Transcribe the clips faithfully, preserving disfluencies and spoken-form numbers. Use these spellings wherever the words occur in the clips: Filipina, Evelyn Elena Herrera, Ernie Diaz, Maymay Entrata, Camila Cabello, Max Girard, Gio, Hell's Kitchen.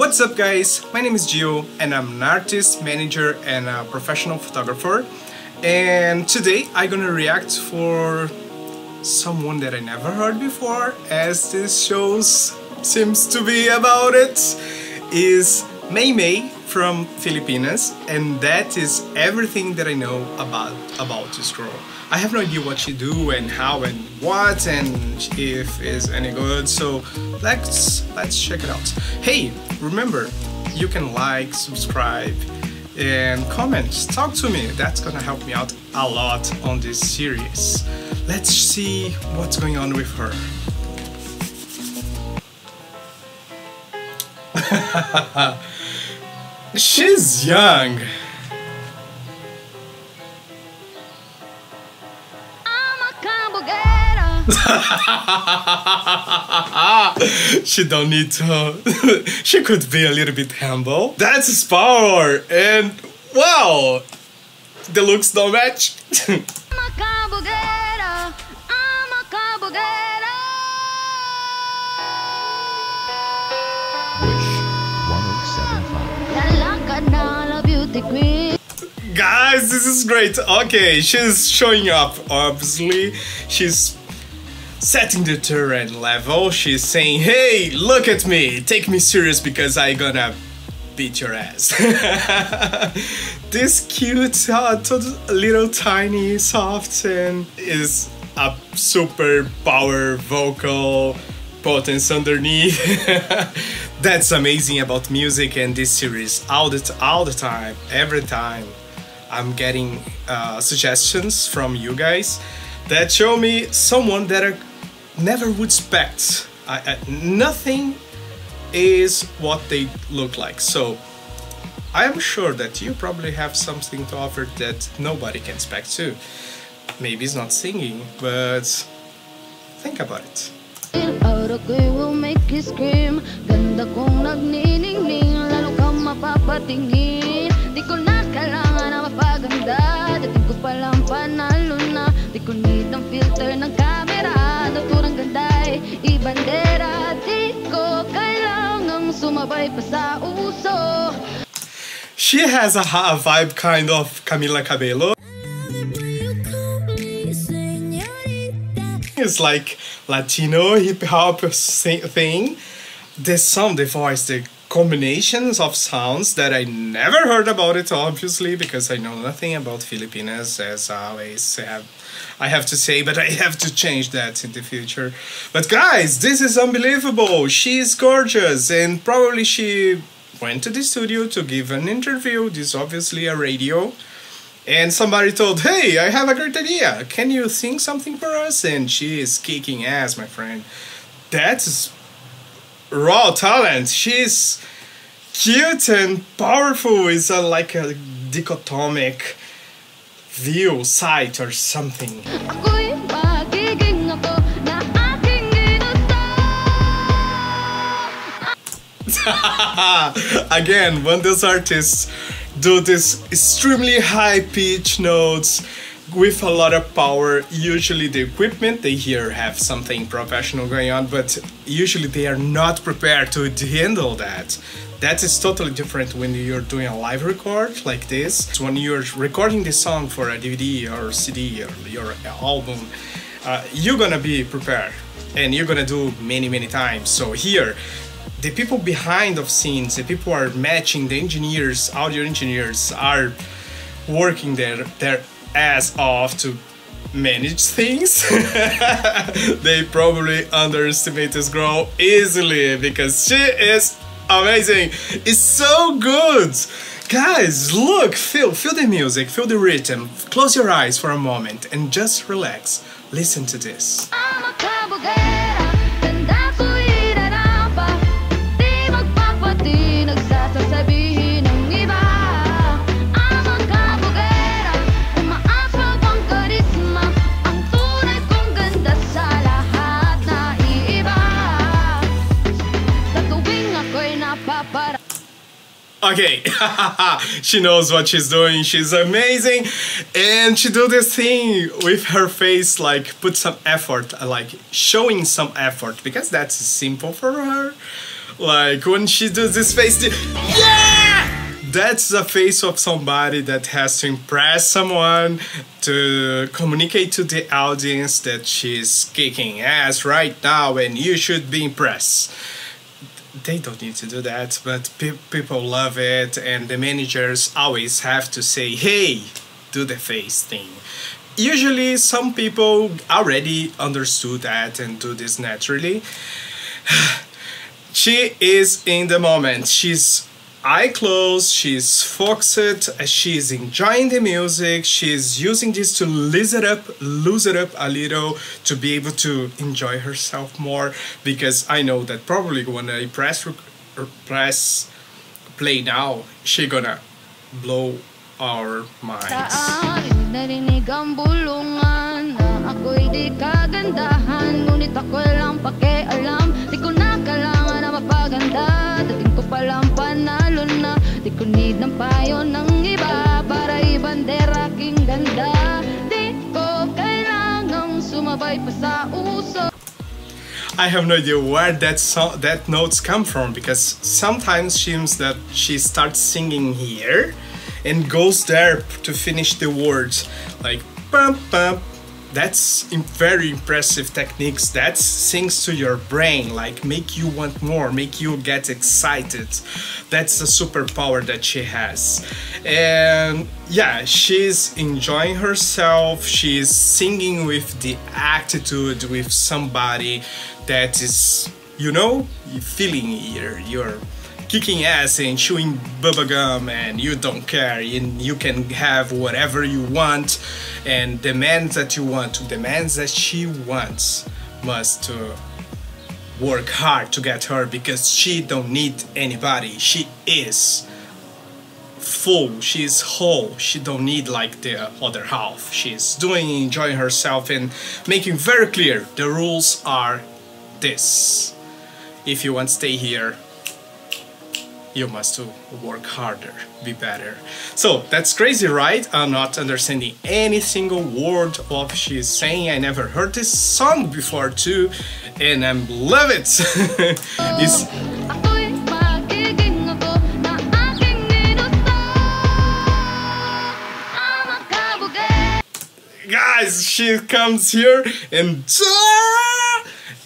What's up guys, my name is Gio and I'm an artist, manager and a professional photographer, and today I'm gonna react for someone that I never heard before, as this show seems to be about. It is Maymay from Philippines, and that is everything that I know about about this girl. I have no idea what she do and how and what and if is any good, so let's let's check it out. Hey, remember, you can like, subscribe and comment, talk to me. That's gonna help me out a lot on this series. Let's see what's going on with her. She's young. I'm a She don't need to. She could be a little bit humble. That's his power, and wow, the looks don't match. I'm a Guys, this is great. Okay, she's showing up, obviously. She's setting the terrain level. She's saying, hey, look at me, take me serious because I gonna beat your ass. This cute uh, little tiny soft and is a super power vocal potence underneath. That's amazing about music and this series. All the, all the time, every time I'm getting uh, suggestions from you guys that show me someone that I never would expect. I, I, nothing is what they look like, so I'm sure that you probably have something to offer that nobody can expect too. Maybe it's not singing, but think about it. Will make you scream. Ganda kong nagniningning, lalo kang mapapatingin. Di ko na kailangan na mapaganda, dating ko palang panalo na. Di ko need ang filter ng camera, naturang ganda ay ibandera. Di ko kailangang sumabay pa sa uso. She has a, a vibe kind of Camila Cabello. It's like Latino hip-hop thing. The sound, the voice, the combinations of sounds that I never heard about it, obviously, because I know nothing about Filipinas, as I always have, I have to say, but I have to change that in the future. But guys, this is unbelievable. She is gorgeous, and probably she went to the studio to give an interview. This is obviously a radio. And somebody told, hey, I have a great idea, can you sing something for us? And she is kicking ass, my friend. That's raw talent. She's cute and powerful. It's a, like a dichotomic view, sight or something. Again, when those artists do this extremely high pitch notes with a lot of power, usually the equipment they hear have something professional going on, but usually they are not prepared to handle that. That is totally different when you're doing a live record like this. It's when you're recording the song for a D V D or C D or your album, uh, you're gonna be prepared and you're gonna do many many times. So here, the people behind the scenes, the people are matching, the engineers, audio engineers are working their, their ass off to manage things. They probably underestimate this girl easily because she is amazing. It's so good. Guys, look, feel, feel the music, feel the rhythm. Close your eyes for a moment and just relax. Listen to this. I'm a cowboy. Okay, she knows what she's doing, she's amazing, and she do this thing with her face, like put some effort, like showing some effort, because that's simple for her. Like when she does this face, yeah! That's the face of somebody that has to impress someone, to communicate to the audience that she's kicking ass right now and you should be impressed. They don't need to do that, but pe people love it, and the managers always have to say, hey, do the face thing. Usually some people already understood that and do this naturally. She is in the moment, she's eye closed, she's focused, she's enjoying the music, she's using this to loosen it up, lose it up a little to be able to enjoy herself more, because I know that probably when I press, press play now, she gonna blow our minds. I have no idea where that song, that notes come from, because sometimes seems that she starts singing here and goes there to finish the words, like pam pam. That's very impressive techniques. That sings to your brain, like make you want more, make you get excited. That's a superpower that she has. And yeah, she's enjoying herself. She's singing with the attitude, with somebody that is, you know, feeling here. You're kicking ass and chewing bubblegum and you don't care, and you can have whatever you want and demands that you want, demands that she wants, must uh, work hard to get her, because she don't need anybody. She is full, she is whole, she don't need like the other half. She's doing, enjoying herself and making very clear the rules are this. If you want to stay here, you must work harder, be better. So that's crazy, right? I'm not understanding any single word of what she's saying. I never heard this song before too, and I love it. It's guys, she comes here and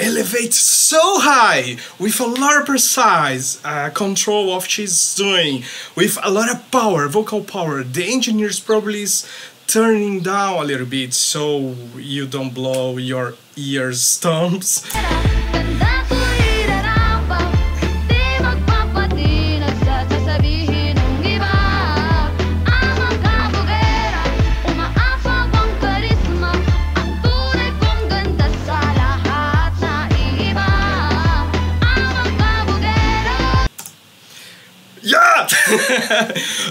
elevates so high, with a lot of precise uh, control of what she's doing, with a lot of power, vocal power. The engineers probably is turning down a little bit so you don't blow your ear stumps.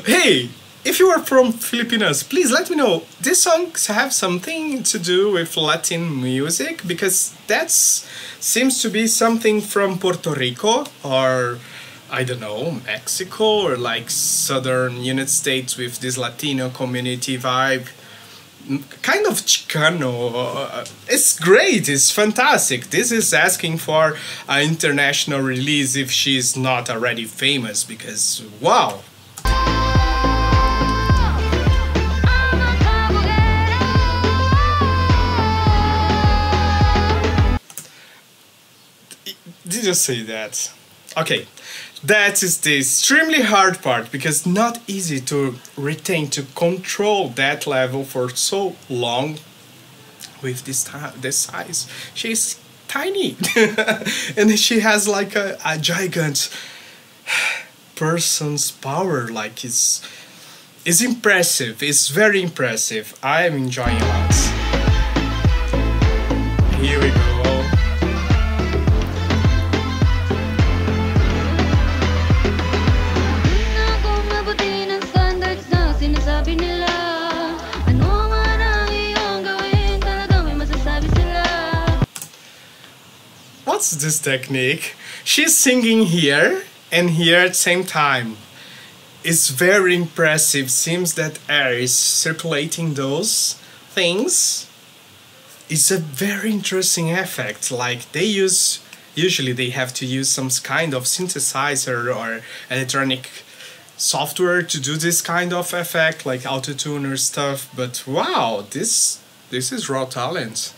Hey, if you are from Filipinas, please let me know. These songs have something to do with Latin music, because that seems to be something from Puerto Rico, or I don't know, Mexico, or like southern United States with this Latino community vibe. Kind of Chicano. It's great, it's fantastic. This is asking for an international release if she's not already famous, because wow. Did you say that? Okay, that is the extremely hard part, because not easy to retain, to control that level for so long with this, this size. She's tiny and she has like a, a giant person's power, like it's, it's impressive, it's very impressive. I'm enjoying a lot. Here we go. What's this technique? She's singing here and here at the same time. It's very impressive. Seems that air is circulating those things. It's a very interesting effect. Like they use usually they have to use some kind of synthesizer or electronic software to do this kind of effect, like autotune or stuff. But wow, this this is raw talent.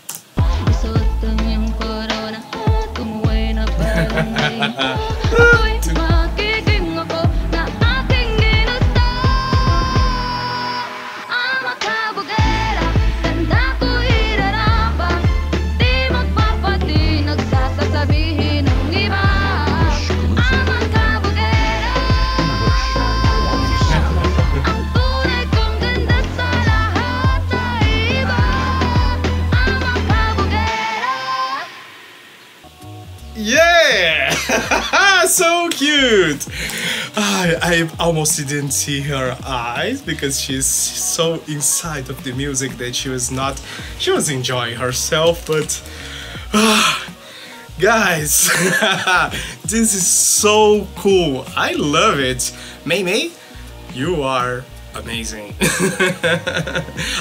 So cute! I, I almost didn't see her eyes because she's so inside of the music that she was not, she was enjoying herself, but uh, guys, this is so cool. I love it. Maymay, you are amazing.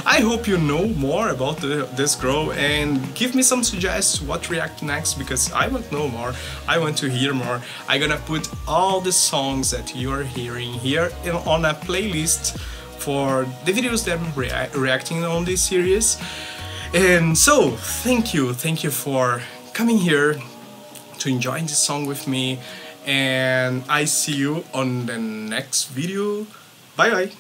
I hope you know more about the, this girl, and give me some suggestions what react next, because I want to know more, I want to hear more. I'm gonna put all the songs that you're hearing here in, on a playlist for the videos that I'm rea reacting on this series. And so thank you, thank you for coming here to enjoy this song with me, and I see you on the next video. Bye bye!